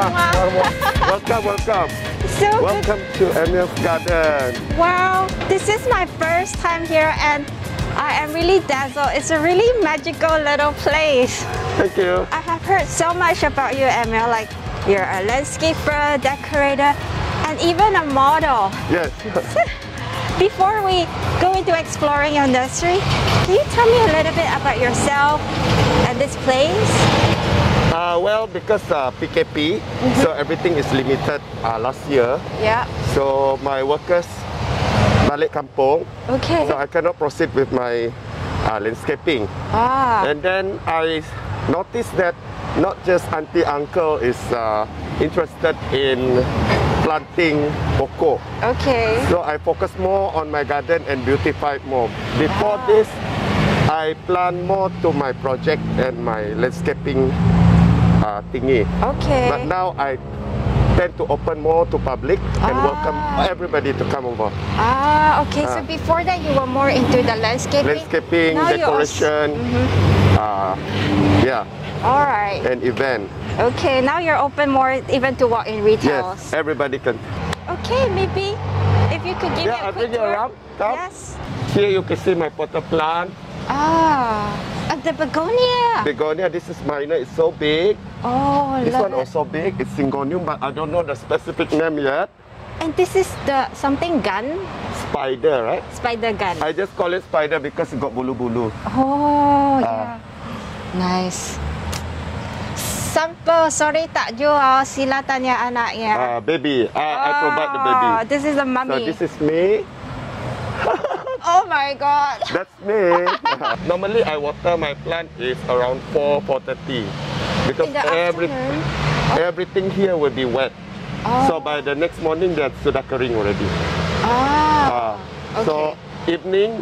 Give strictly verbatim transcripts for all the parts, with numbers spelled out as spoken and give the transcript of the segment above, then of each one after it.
Welcome, welcome. So welcome good. to Emil's Garden. Wow, this is my first time here and I am really dazzled. It's a really magical little place. Thank you. I have heard so much about you, Emil, like you're a landscaper, decorator, and even a model. Yes. Before we go into exploring your nursery, can you tell me a little bit about yourself and this place? Uh, well, because uh, P K P, mm-hmm. so everything is limited uh, last year. Yeah. So my workers balik kampung. Okay. So I cannot proceed with my uh, landscaping. Ah. And then I noticed that not just auntie uncle is uh, interested in planting pokok. Okay. So I focus more on my garden and beautify more. Before ah. this, I plan more to my project and my landscaping uh, thingy. Okay. But now I tend to open more to public and ah. welcome everybody to come over. Ah, okay. Uh, so before that, you were more into the landscaping, landscaping, now decoration. Mm-hmm. uh, yeah. All right. An event. Okay, now you're open more even to walk in retail. Yes, everybody can. Okay, maybe if you could give yeah, me a I'll quick tour. Around. Come. Yes. Here you can see my potted plant. Ah, uh, the begonia. Begonia, this is minor, it's so big. Oh, This love one it. also big, it's Syngonium, but I don't know the specific name yet. And this is the something gun? Spider, right? Spider gun. I just call it spider because it got bulu-bulu. Oh, uh, yeah. Nice. Sampo, sorry tak jual, sila tanya anaknya. Ah, baby, I, oh, I provide the baby. This is the mommy. So this is me. Oh my God. That's me. Normally I water my plant is around four, four thirty because every oh. everything here will be wet. Oh. So by the next morning that's sudah kering already. Ah. Uh, okay. So evening.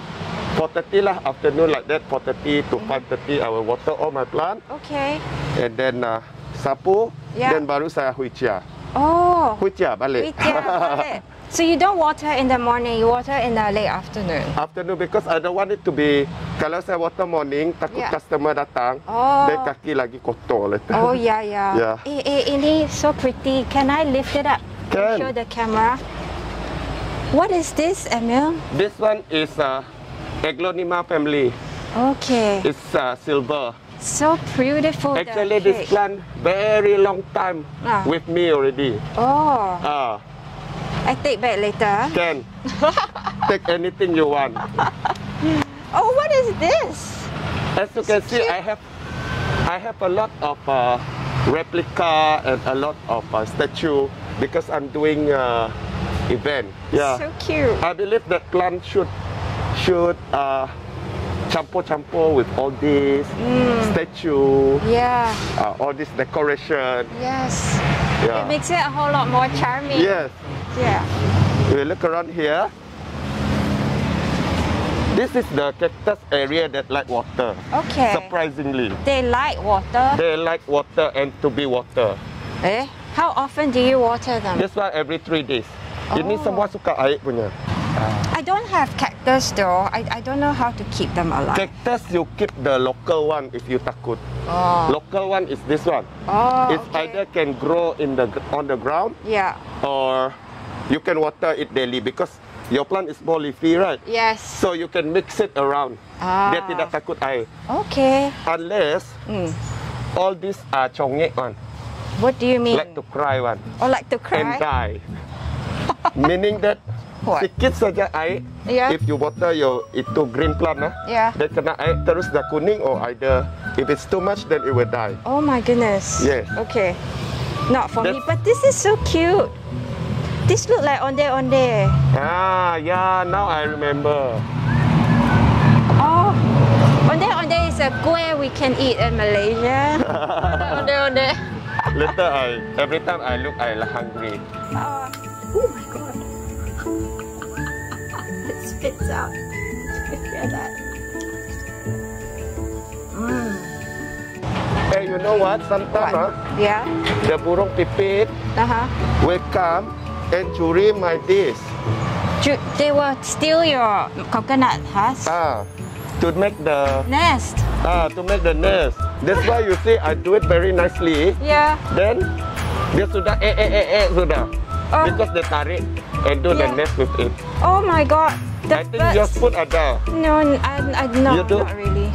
four thirty lah, afternoon like that, four thirty to five thirty I will water all my plant. Okay. And then uh, sapu, yeah. then baru saya huicia. Oh. Huicia balik. Huicia balik. So you don't water in the morning, you water in the late afternoon. Afternoon because I don't want it to be, kalau saya water morning, takut yeah. customer datang, oh. then kaki lagi kotor. Oh yeah, yeah. yeah. Eh, eh, ini so pretty. Can I lift it up? Can. Show the camera. What is this, Emil? This one is... Uh, Aglonema family. Okay. It's uh, silver. So beautiful. Actually, this plant very long time ah. with me already. Oh. Ah. I take back later. Can. Take anything you want. Oh, what is this? As you can see, I have, I have a lot of uh, replica and a lot of uh, statue because I'm doing uh, event. Yeah. So cute. I believe that plant should. should uh, champo-champo with all this mm. statue, yeah, uh, all this decoration. Yes, yeah. It makes it a whole lot more charming. Yes. Yeah. We look around here. This is the cactus area that like water. Okay. Surprisingly. They like water? They like water and to be water. Eh? How often do you water them? This one every three days. Oh. Ini semua suka air punya. I don't have cactus though. I, I don't know how to keep them alive. Cactus, you keep the local one if you takut. Oh. Local one is this one. Oh, it's okay. Either can grow in the on the ground. Yeah. Or you can water it daily because your plant is more leafy, right? Yes. So you can mix it around. Ah. Dia tidak takut air. Okay. Unless mm. all these are congek one. What do you mean? Like to cry one. Or like to cry. And die. Meaning that. Sikit saja air, yeah. if you water your itu green plant lah, yeah. then kena air terus dah kuning or either if it's too much then it will die. Oh my goodness. Yes. Okay. Not for That's... me, but this is so cute. This look like ondeh-ondeh. Ah, yeah, now I remember. Oh, ondeh-ondeh is a kueh we can eat in Malaysia. Ondeh-ondeh. Later, I, every time I look, I'm hungry. Uh, oh my God. Spits out. You hear that? Mm. Hey, you know what? Sometimes, huh? Yeah. The burung pipit uh -huh. will come and churi my dish. They will steal your coconut, huh? Ah, to make the nest. Ah, to make the nest. That's why you see I do it very nicely. Yeah. Then Dia sudah eh eh eh eh sudah. Oh. Because they tarik and do yeah. the nest with it. Oh my god. The I think birds... yours pun ada. No, I, I, no you do? Not really.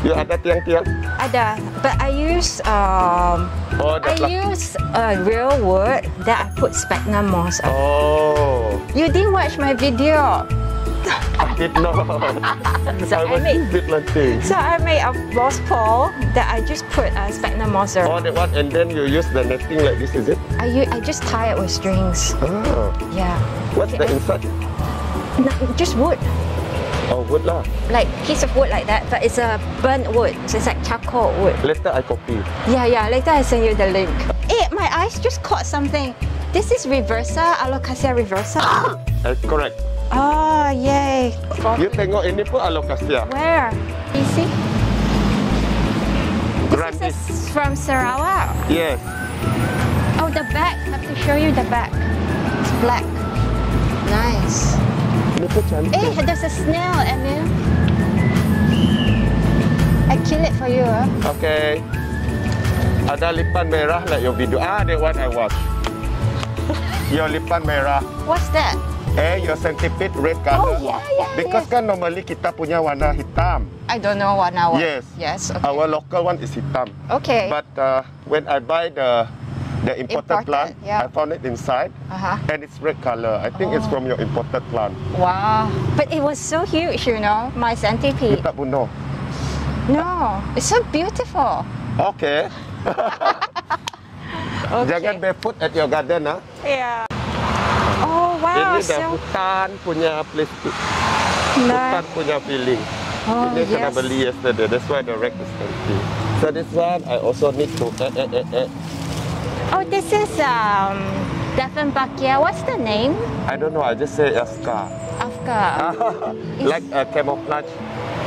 You ada tiang-tiang? Ada, but I use um, oh, I plastic. use a real wood that I put sphagnum moss on. Oh. You didn't watch my video. I did not. so I, I made so I made a moss pole that I just put a uh, sphagnum moss on. Oh, that one, and then you use the netting like this, is it? I use, I just tie it with strings. Oh. Yeah. What's okay, the I, inside? No, just wood. Oh, wood lah. Like piece of wood like that, but it's a burnt wood, so it's like charcoal wood. Later I copy. Yeah, yeah, later I send you the link. Eh, my eyes just caught something. This is Reversa, Alocasia Reversa. That's correct. Oh, yay. You tengok ini pun Alocasia. Where? You see? Grandis. This is from Sarawak. Yes. Oh, the back. I have to show you the back. It's black. Nice. Hey, there's a snail, Emil. I kill it for you. Huh? Okay. Ada lipan merah like your video. Ah, that one I watch. Your lipan merah. What's that? Eh, your centipede red color. Oh, yeah, yeah, Because yes. kan normally kita punya warna hitam. I don't know warna. Yes. Yes, okay. Our local one is hitam. Okay. But uh, when I buy the... The imported, imported plant, yeah. I found it inside, uh-huh. and it's red color. I think oh. it's from your imported plant. Wow. But it was so huge, you know, my centipede. You tak pun know. No, it's so beautiful. Okay. okay. Jangan barefoot at your garden, huh? Yeah. Oh, wow. Ini dah so... hutan punya plastik. Nice. Hutan punya feeling. Oh, Ini yes. kena beli yesterday, that's why the rack is empty. So this one, I also need to add, add, add, add. Oh, this is um, Diefenbachia. What's the name? I don't know. I just say Aska. Aska. like a camouflage.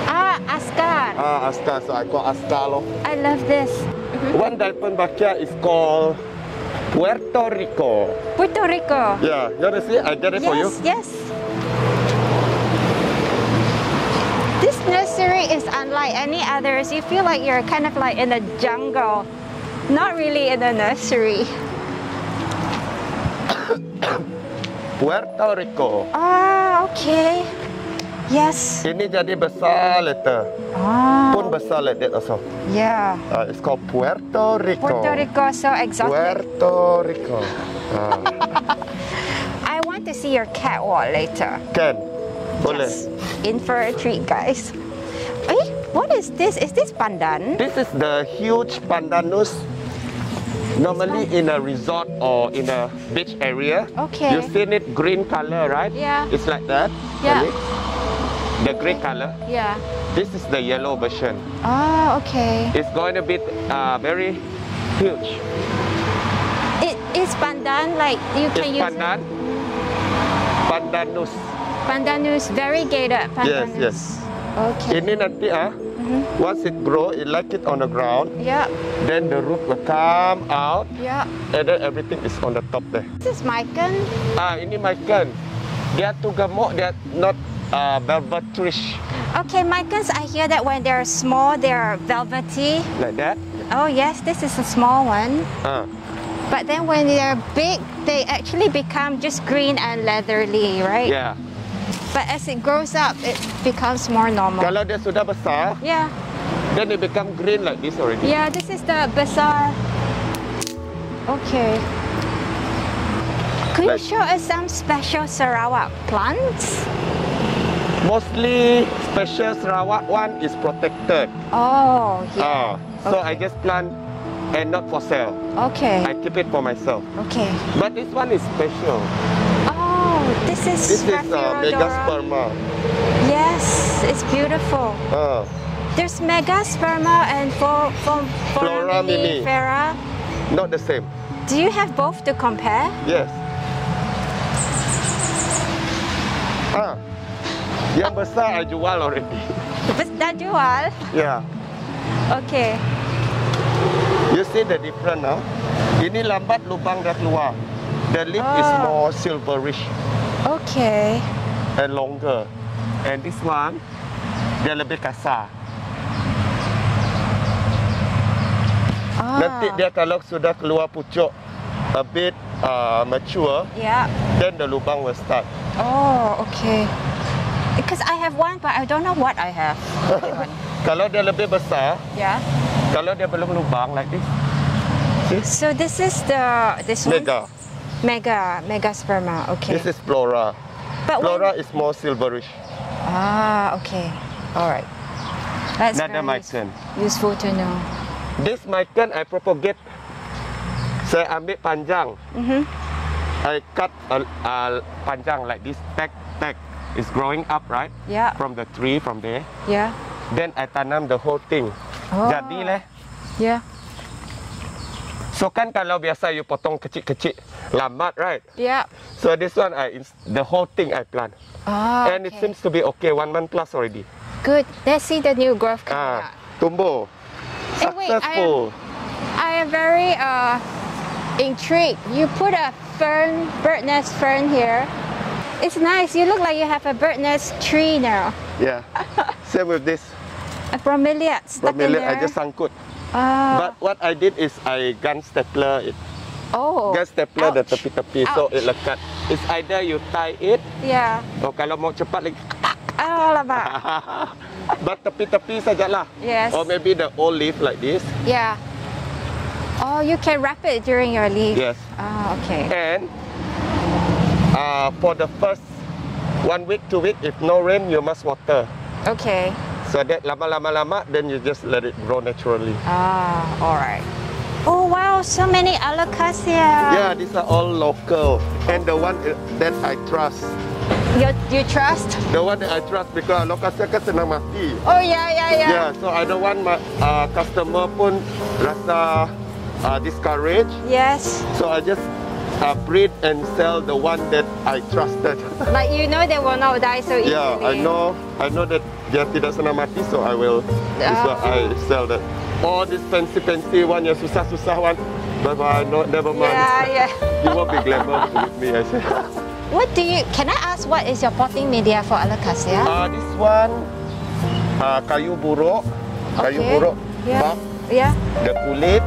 Ah, Aska. Ah, Aska. So I call Aska. Lo. I love this. Mm-hmm. One Diefenbachia is called Puerto Rico. Puerto Rico. Yeah. You want to see? I get it yes, for you. Yes, yes. This nursery is unlike any others. You feel like you're kind of like in a jungle. Not really in a nursery. Puerto Rico. Ah, okay. Yes. Ini jadi besar later. Ah. Pun besar like that also. Yeah. Uh, it's called Puerto Rico. Puerto Rico, so exotic. Puerto Rico. Uh. I want to see your catwalk later. Can. Boleh. Yes. In for a treat, guys. Hey? What is this? Is this pandan? This is the huge pandanus. Normally in a resort or in a beach area. Okay. You've seen it green color, right? Yeah. It's like that. Yeah. The green color. Yeah. This is the yellow version. Ah, okay. It's going to be uh, very huge. It is pandan like you can it's use pandan. It? Pandanus. Pandanus variegated. Pandanus. Yes, yes. Okay. Ini nanti ah, mm-hmm. once it grow, it like it on the ground. Yeah. Then the root will come out. Yeah. And then everything is on the top there. This is mikan. Ah, ini mikan. Dia tu gemuk, dia not uh, velvetish. Okay, micans. I hear that when they're small, they're velvety. Like that. Oh yes, this is a small one. Ah. But then when they're big, they actually become just green and leathery, right? Yeah. But as it grows up, it becomes more normal. Kalau dia sudah besar, yeah. then it become green like this already. Yeah, this is the besar. Okay. Could like, you show us some special Sarawak plants? Mostly special Sarawak one is protected. Oh, yeah. Uh, so okay. I just plant and not for sale. Okay. I keep it for myself. Okay. But this one is special. This is this is uh, Megasperma. Yes, it's beautiful. Uh. There's Megasperma and for, for, for Flora minifera. Not the same. Do you have both to compare? Yes. Ah, yang besar I jual already. Dah jual? Yeah. Okay. You see the difference now? Huh? Ini lambat lubang dah keluar. The leaf oh. is more silverish. Okay. And longer. And this one, dia lebih kasar. Ah. Nanti dia kalau sudah keluar pucuk, a bit uh, mature, yeah, then the lubang will start. Oh, okay. Because I have one, but I don't know what I have. Kalau dia lebih besar, yeah. Kalau dia belum lubang like this. See? So this is the this mega. One? Mega, Megasperma. Okay. This is Flora. But Flora when... is more silverish. Ah, okay. All right. That's another micron. Useful to know. This micron I propagate. Saya ambil panjang. Mm-hmm. I cut a, a panjang like this. Tag, tag. It's growing up, right? Yeah. From the tree, from there. Yeah. Then I tanam the whole thing. Oh. Jadi leh. Yeah. So kan kalau biasa you potong kecil-kecil, lambat, right? Yeah. So this one, I the whole thing I plant. Ah. And okay. It seems to be okay. One month plus already. Good. Let's see the new growth coming out. Tumbuh. Hey, successful. Wait, I, am, I am very uh, intrigued. You put a fern, bird nest fern here. It's nice. You look like you have a bird nest tree now. Yeah. Same with this. A bromeliad stuck in there. I just sangkut. Uh, but what I did is I gun stapler it. Oh. Gun stapler ouch. The tepi-tepi so it lekat. It's either you tie it. Yeah. Or kalau mau cepat lagi. Oh, lebat. But tepi-tepi sajalah. Yes. Or maybe the old leaf like this. Yeah. Oh, you can wrap it during your leaf. Yes. Oh, okay. And uh, for the first one week, two week, if no rain, you must water. Okay. So that lama-lama-lama, then you just let it grow naturally. Ah, all right. Oh wow, so many Alocasia. Yeah, these are all local, and the one that I trust. You you trust? The one that I trust because Alocasia kan senang mati. Oh yeah, yeah, yeah. Yeah, so I don't want my uh, customer pun rasa uh, discouraged. Yes. So I just uh, breed and sell the one that I trusted. Like you know, they will not die so easily. Yeah, I know. I know that. Dia tidak senang mati, so I will this uh, I sell that. All this fancy-fancy one, yang susah-susah one, but I no, never mind. Yeah, yeah. You won't be glamorous with me, I say. What do you, can I ask what is your potting media for Alocasia? Uh, this one, uh, kayu buruk, kayu okay. buruk, yeah. bark, yeah. the kulit,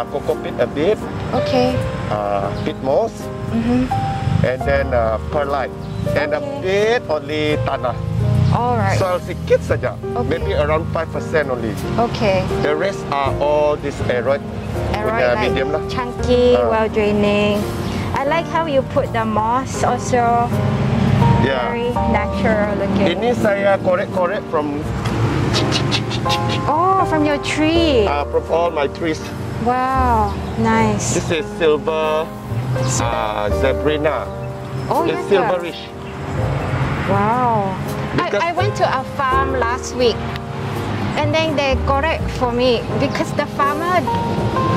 uh, kokopit a bit, okay. uh, pit moss, mm-hmm. and then uh, perlite, okay. and a bit only tanah. All right. Soil sedikit saja, okay. maybe around five percent only. Okay. The rest are all this aeroid, aeroid like medium lah. Chunky, uh. well draining. I like how you put the moss also. Yeah. Very natural looking. Ini saya korek-korek from. Oh, from your tree. Ah, uh, from all my trees. Wow, nice. This is silver, uh, zebrina. Oh, it's yes, silverish. Wow. I, I went to a farm last week and then they correct for me because the farmer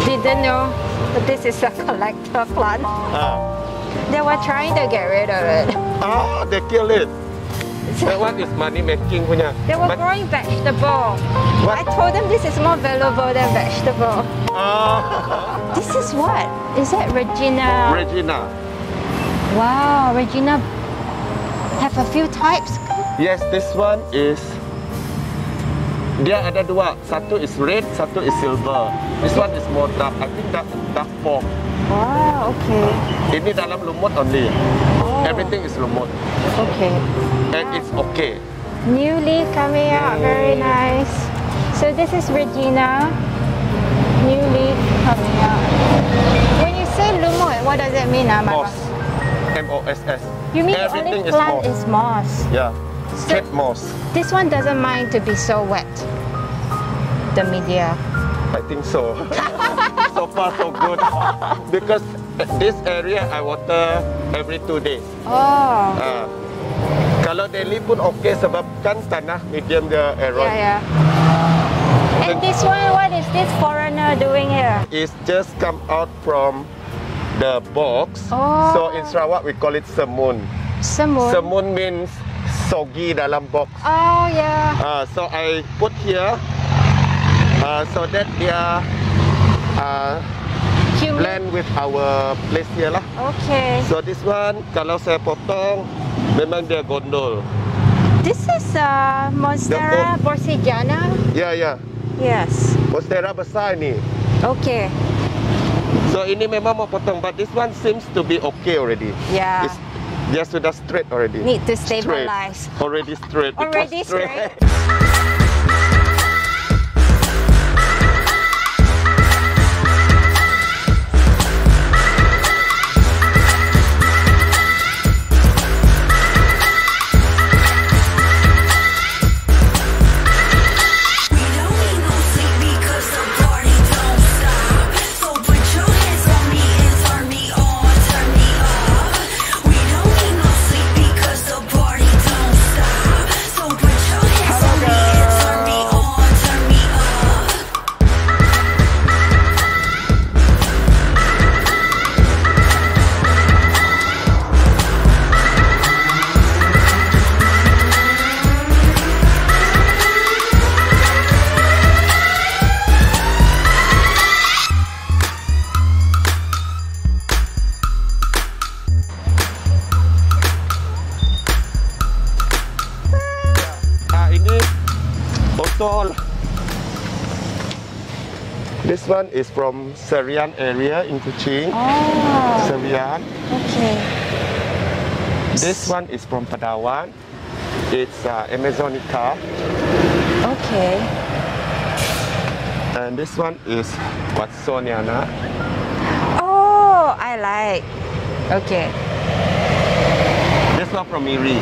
didn't know that this is a collector plant. Ah. They were trying to get rid of it. Oh, they killed it. That one is money making. Punya. They were but growing vegetable. What? I told them this is more valuable than vegetable. Oh. This is what? Is that Regina? Regina. Wow, Regina have a few types. Yes, this one is. Dia ada dua. Satu is red, satu is silver. This one is more dark. I think dark, dark form. Wow, okay. Ini dalam lumut only. Oh. Everything is lumut. Okay. And wow. It's okay. New leaf coming out, very nice. So this is Regina. New leaf coming out. When you say lumut, what does it mean, Amar? Moss. M O S S. You mean everything the only plant is moss? Is moss. Yeah. So moss. This one doesn't mind to be so wet. The media. I think so. So far so good. Because this area I water every two days. Oh. Uh, kalau daily pun okay sebab kan tanah medium dia aeroid. Yeah, yeah. And this one, what is this foreigner doing here? It's just come out from the box. Oh. So in Sarawak we call it semun. Semun. Semun means soggy dalam box. Oh yeah. Uh, so I put here uh, so that they are uh, blend with our place here lah. Okay. So this one kalau saya potong memang dia gondol. This is uh, Monstera Borsigiana. Yeah yeah. Yes. Monstera besar ni. Okay. So Kalau ini memang mau potong, but this one seems to be okay already. Yeah. It's, dia sudah straight already. Need to stabilize. Straight. Already straight. Already straight. This one is from Serian area in Kuching. Oh. Serian. Okay. This one is from Padawan. It's uh, Amazonica. Okay. And this one is Watsoniana. Oh, I like. Okay. This one from Miri.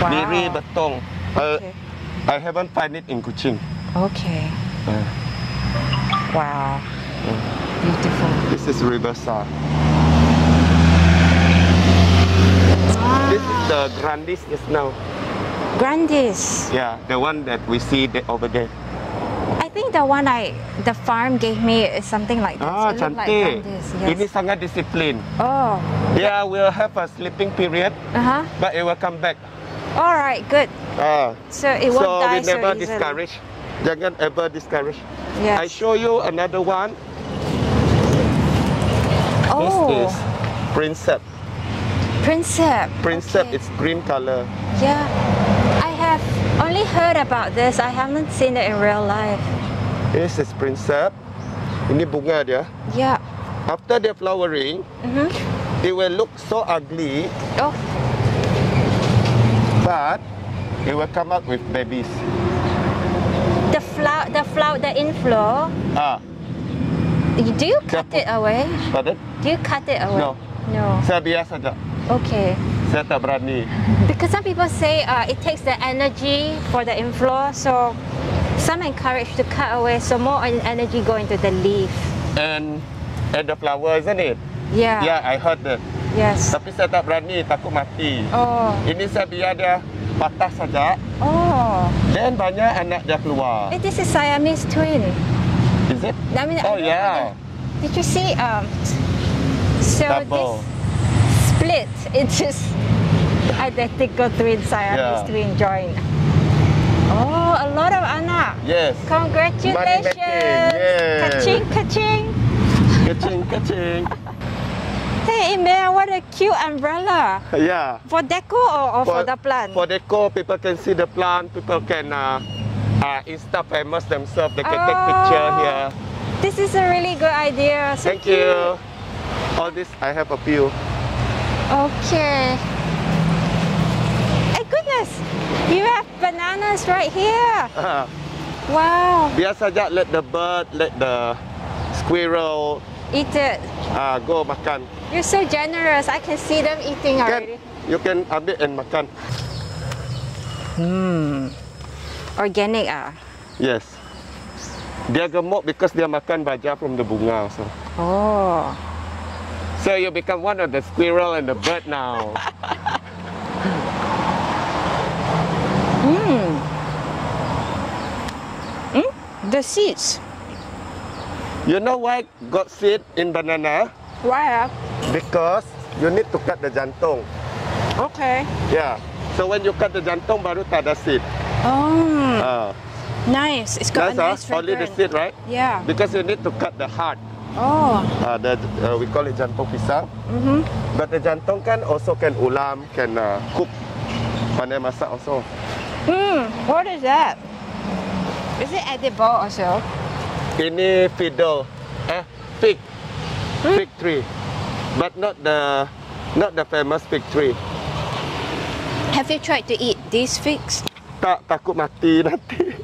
Wow. Miri Betong. Okay. Uh, I haven't find it in Kuching. Okay. Uh, Wow, beautiful. This is Reversa. Wow. This is the Grandis is now. Grandis? Yeah, the one that we see the, over there. I think the one I, the farm gave me is something like this. Ah, cantik. Like Grandis, yes. Ini sangat disiplin. Oh. Yeah, we'll have a sleeping period, uh-huh. but it will come back. Alright, good. Ah. So it won't so die so easily. So we never discourage. Jangan ever discourage. Yes. I show you another one. Oh. This is Princeps. Princeps. Princeps. Okay. It's green color. Yeah, I have only heard about this. I haven't seen it in real life. This is Princeps. Ini bunga dia. Yeah. After the flowering, mm-hmm. it will look so ugly. Oh. But it will come up with babies. The flower, the flower, the inflow. Ah. Do you cut it away? Pardon? Do you cut it away? No. No. Saya biasa saja. Okay. Saya tak berani. Because some people say uh, it takes the energy for the inflow, so some encourage to cut away, so more energy go into the leaf. And and the flower, isn't it? Yeah. Yeah, I heard that. Yes. Tapi saya tak berani, takut mati. Oh. Ini saya biar dia. Patah saja. Oh. Then banyak anak dia keluar. Hey, this is Siamese twin. Is it? I mean, oh I yeah. Did you see? Um. So Double. This split. It's just identical twin Siamese yeah. twin join. Oh, a lot of anak. Yes. Congratulations. Yeah. Kuching, kuching. Kuching, kuching. Hey Emil, what a cute umbrella! Yeah. For deco or, or for, for the plant? For deco, people can see the plant. People can uh, uh, Insta famous themselves. They can oh, take picture here. This is a really good idea. So Thank cute. you. All this, I have a few. Okay. Hey goodness, you have bananas right here. Uh, wow. Biasa saja, let the bird, let the squirrel. Eat it. Ah, go makan. You're so generous. I can see them eating you already. Can, you can ambil and makan. Hmm. Organic ah. Yes. Dia gemuk because dia makan baja from the bunga so. Oh. So you become one of the squirrel and the bird now. Hmm. Hmm. The seeds. You know why got seed in banana? Why? Because you need to cut the jantung. Okay. Yeah. So when you cut the jantung, baru tak ada seed. Oh. Uh, nice. It's got a nice fragrance. Only the seed, right? Yeah. Because you need to cut the heart. Oh. Uh, the, uh, we call it jantung pisang. Mm-hmm. But the jantung can also can ulam, can uh, cook, pandai masak also. Hmm. What is that? Is it edible also? Ini fiddle, eh, fig. Fig tree, but not the not the famous fig tree. Have you tried to eat these figs? Tak, takut mati nanti.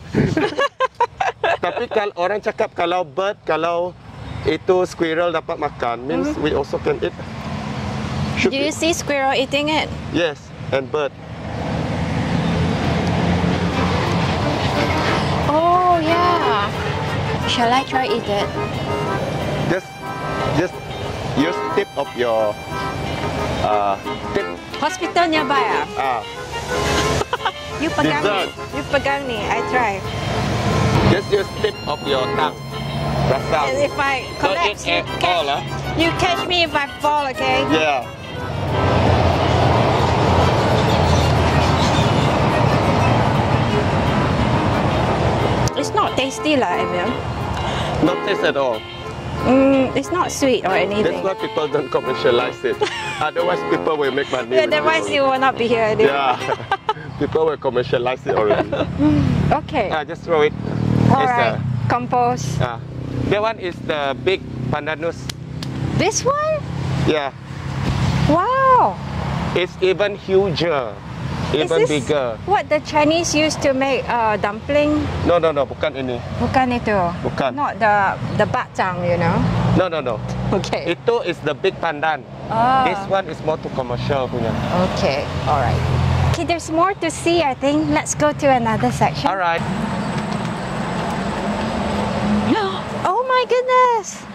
Tapi kalau orang cakap kalau bird, kalau itu squirrel dapat makan, means mm-hmm. we also can eat. Should Do you be. see squirrel eating it? Yes, and bird. Oh yeah. Shall I try eat it? Just, just use tip of your uh, tip. Hospital nearby ah. ah. You pegang ni. You pegang ni. I try. Just use tip of your tongue. Rasa. And if I collapse, you catch, all, uh? you catch me if I fall. Okay? Yeah. It's not tasty lah, Emil. Not taste at all. Mm, it's not sweet or anything. That's why people don't commercialize it. Otherwise, people will make money. Yeah, otherwise, you will not be here anymore. Yeah. People will commercialize it already. Okay. Ah, just throw it. All it's right. A, Compose. Ah, that one is the big Pandanus. This one? Yeah. Wow. It's even huger. Even bigger. What the Chinese used to make uh, dumpling? No, no, no, bukan ini. Bukan itu. Bukan. Not the the batang, you know. No, no, no. Okay. Itu is the big pandan. Oh. This one is more to commercial punya. Okay, all right. Okay, there's more to see. I think let's go to another section. All right. Oh my goodness.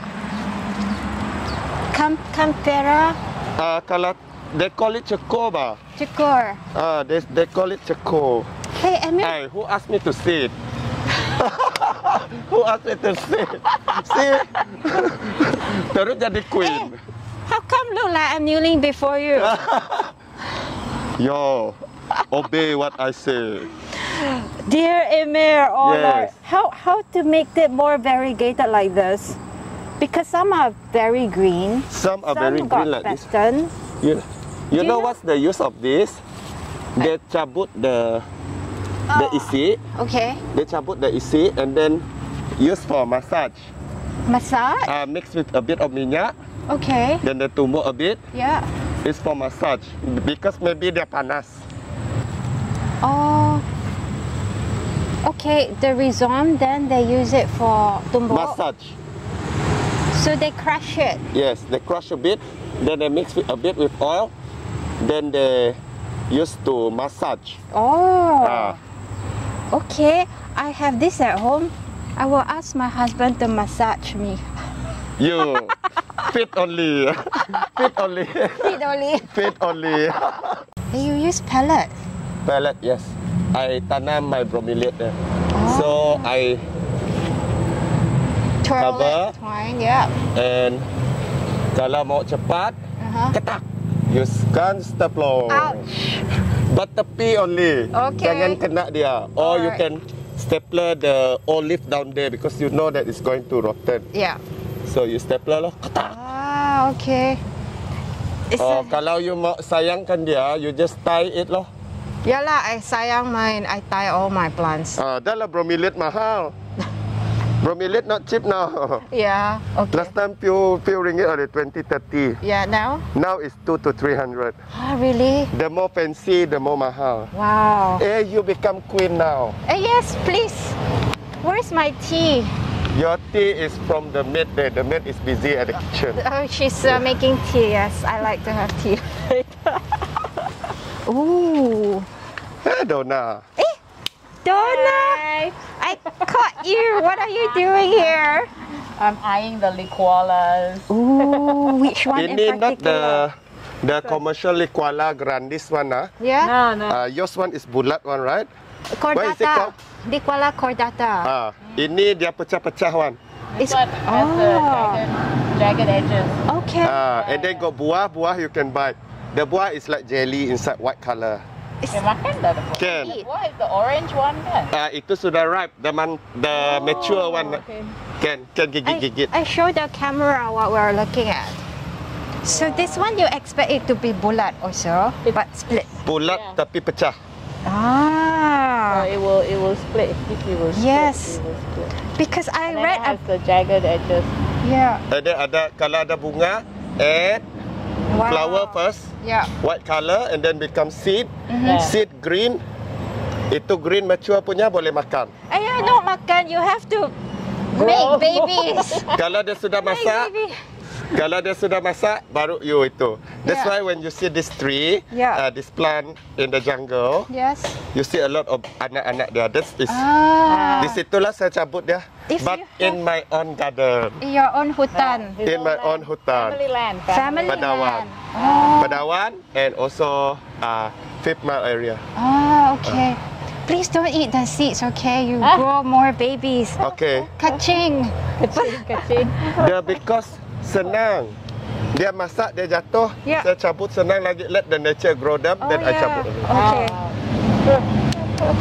Cam campera. Uh, kalau They call it Chekor, ba? Chekor. Ah, they they call it Chekor. Hey, Emil. Hey, who asked me to see it? Who asked me to see it? See? Terus jadi queen. Hey, how come look like I'm kneeling before you? Yo, obey what I say. Dear Emil, oh yes. Lord, how how to make it more variegated like this? Because some are very green. Some are some very green like pestons. This. You, you know, know what's the use of this? They cabut the oh. the isi. Okay. They cabut the isi and then use for massage. Massage? Uh, mixed with a bit of minyak. Okay. Then they tumbuh a bit. Yeah. It's for massage because maybe they're panas. Oh. Okay. The rhizome then they use it for tumbuh. Massage. So they crush it. Yes, they crush a bit. Then they mix a bit with oil, then they used to massage. Oh, ah. Okay. I have this at home. I will ask my husband to massage me. You, feet only, feet only, feet only, feet only. You use pellet. Pellet, yes. I tanam my bromeliad there, oh. so I twirl cover, it, twine, yeah, and. Kalau mau cepat, uh-huh. ketak. Use can stapler. Ouch. But tepi only. Okay. Jangan kena dia. Or All you right. can stapler the olive down there because you know that it's going to rotten. Yeah. So you stapler lah. Ketak. Ah, okay. Oh, a... kalau you mau sayangkan dia, you just tie it lah. Yalah, I sayang mine. I tie all my plants. Ah, dah lah bromeliad mahal. Bromeliad not cheap now. Yeah, okay. Last time few few ringgit only twenty, thirty. Yeah, now? Now it's two to three hundred. Ah, really? The more fancy, the more mahal. Wow. Eh, you become queen now. Eh, yes, please. Where's my tea? Your tea is from the maid there. The maid is busy at the kitchen. Oh, she's uh, making tea. Yes, I like to have tea later. Ooh. Hey, Donna. Eh, Donna. Hi. I caught you. What are you doing here? I'm eyeing the licualas. Ooh, which one in particular? Not the the commercial Licuala Grandis one, ah. Yeah. No, no. Uh, yours one is bulat one, right? Cordata. Licuala Cordata. Ah, ini dia pecah-pecah one. This one has the jagged, jagged edges. Okay. Ah, and then got buah. Buah you can bite. The buah is like jelly inside white color. Can makan dah the Can. What is the orange one kan? Ah, uh, itu sudah ripe. The man, the oh, mature one. Okay. Can, can gigit, gigit. I, I show the camera what we're looking at. Yeah. So this one you expect it to be bulat also, but split. Bulat yeah. tapi pecah. Ah. So it will, it will split. It will split. Yes. It will split. Because I and read. It has a... the jagged edges. Yeah. Ada ada kalau ada bunga, add wow. flower first. Yeah. White color and then become seed. Mm-hmm. Seed green. Itu green mature punya boleh makan. Ayah, no makan. You have to make babies. Kalau dia sudah masak. Kalau dia sudah masak, baru you itu. That's yeah. why when you see this tree, yeah. uh, this plant in the jungle, yes. you see a lot of anak-anak dia. That is, ah. di situlah saya cabut dia. If But in my own garden. In your own hutan. Yeah. In my own hutan. Family land. Family Padawan. land. Oh. Padawan and also uh, fifth mile area. Ah, okay. Uh. Please don't eat the seeds, okay? You ah. grow more babies. Okay. Kuching. Kuching, kuching. Yeah, because... Senang. Dia masak, dia jatuh, yeah. saya cabut senang lagi. Let the nature grow them, oh, then yeah. I cabut. Okay.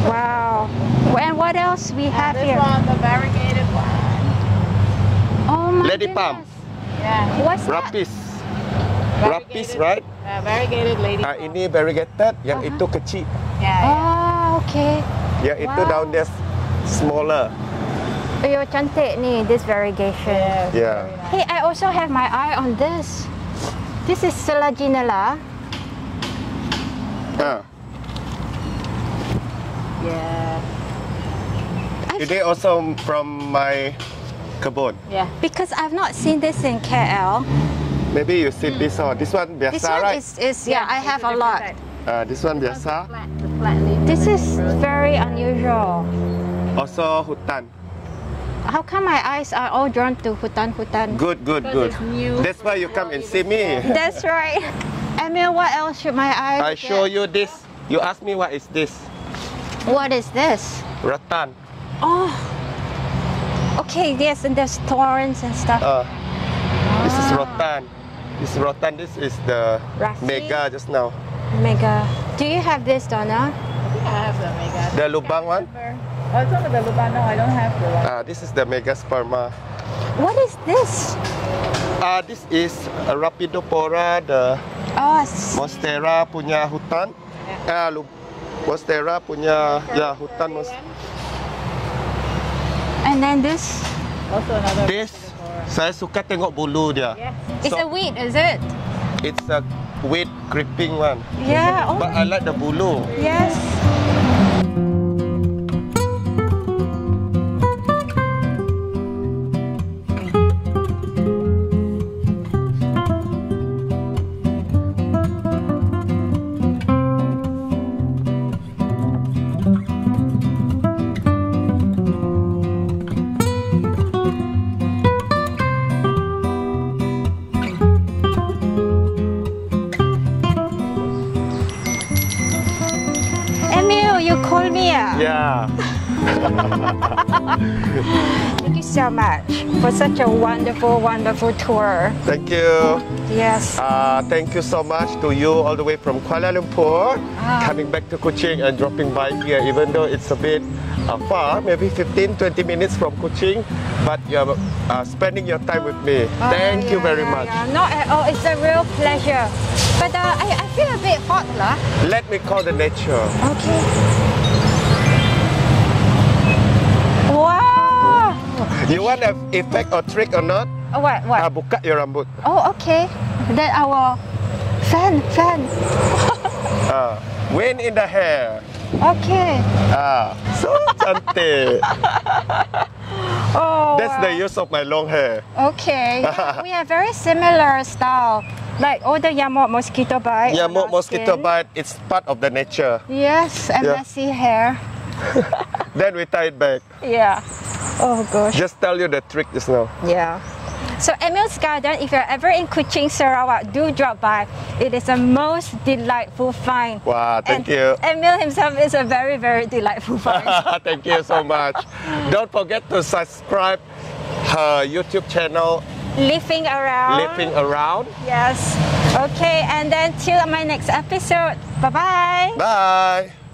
Wow. And what else we have this here? This one, the variegated one. Oh my Lady goodness. Palm. Yeah. What's Rhapis. that? Rhapis. Rhapis, right? Uh, variegated lady palm. Uh, ini variegated, yang uh-huh. itu kecil. Yeah, yeah. Oh, okay. Yang wow. itu down there smaller. Ayo, cantik ni, this variegation. Yeah. yeah. Hey, I also have my eye on this. This is Selaginella. Ah. Yeah. Is it also from my kebun? Yeah. Because I've not seen this in K L. Maybe you see mm. this one. This one biasa, this one right? This one is, is yeah, yeah, I have a lot. Uh, this one biasa. The flat, the flat leaf. This is very unusual. Also hutan. How come my eyes are all drawn to hutan hutan? Good, good, good. That's why you come and see me. That's right. Emil, what else should my eyes I show you this. You ask me what is this. What is this? Rattan. Oh. Okay, yes, and there's thorns and stuff. Uh, this ah. is rattan. This is rattan. This is the Rafi? mega just now. Mega. Do you have this, Donna? I think I have the mega. The lubang one? I don't have the lubang. No, I don't have the one. Uh, this is the Megasperma. What is this? Uh, this is a Rhaphidophora, the oh, Monstera punya hutan. Yeah. Uh, Monstera punya yeah, hutan. And then this? Also another This, saya suka tengok bulu dia. Yes. It's so, a weed, is it? It's a weed creeping one. Yeah. But oh I like the bulu. Yes. Thank you so much for such a wonderful, wonderful tour. Thank you. Yes. Uh, thank you so much to you all the way from Kuala Lumpur, ah. coming back to Kuching and dropping by here, even though it's a bit uh, far, maybe fifteen, twenty minutes from Kuching, but you're uh, spending your time with me. Oh, thank yeah, you very yeah, much. Yeah. Not at all. It's a real pleasure. But uh, I, I feel a bit hot, lah. Let me call the nature. Okay. You want an effect or trick or not? Oh, what? What? Uh, buka your rambut. Oh, okay. Then I will fan, fan. uh, wind in the hair. Okay. Ah, uh, so cantik. Oh, that's wow. the use of my long hair. Okay. Yeah, we have very similar style. Like all the Yamot mosquito bite. Yamot mosquito skin. bite, it's part of the nature. Yes, and yeah. messy hair. Then we tie it back. Yeah. Oh gosh. Just tell you the trick just now. Yeah. So Emil's Garden, if you're ever in Kuching, Sarawak, do drop by. It is the most delightful find. Wow, thank and you. Emil himself is a very, very delightful find. Thank you so much. Don't forget to subscribe her YouTube channel. Leafing Around. Leafing Around. Yes. Okay, and then till my next episode. Bye-bye. Bye. -bye. Bye.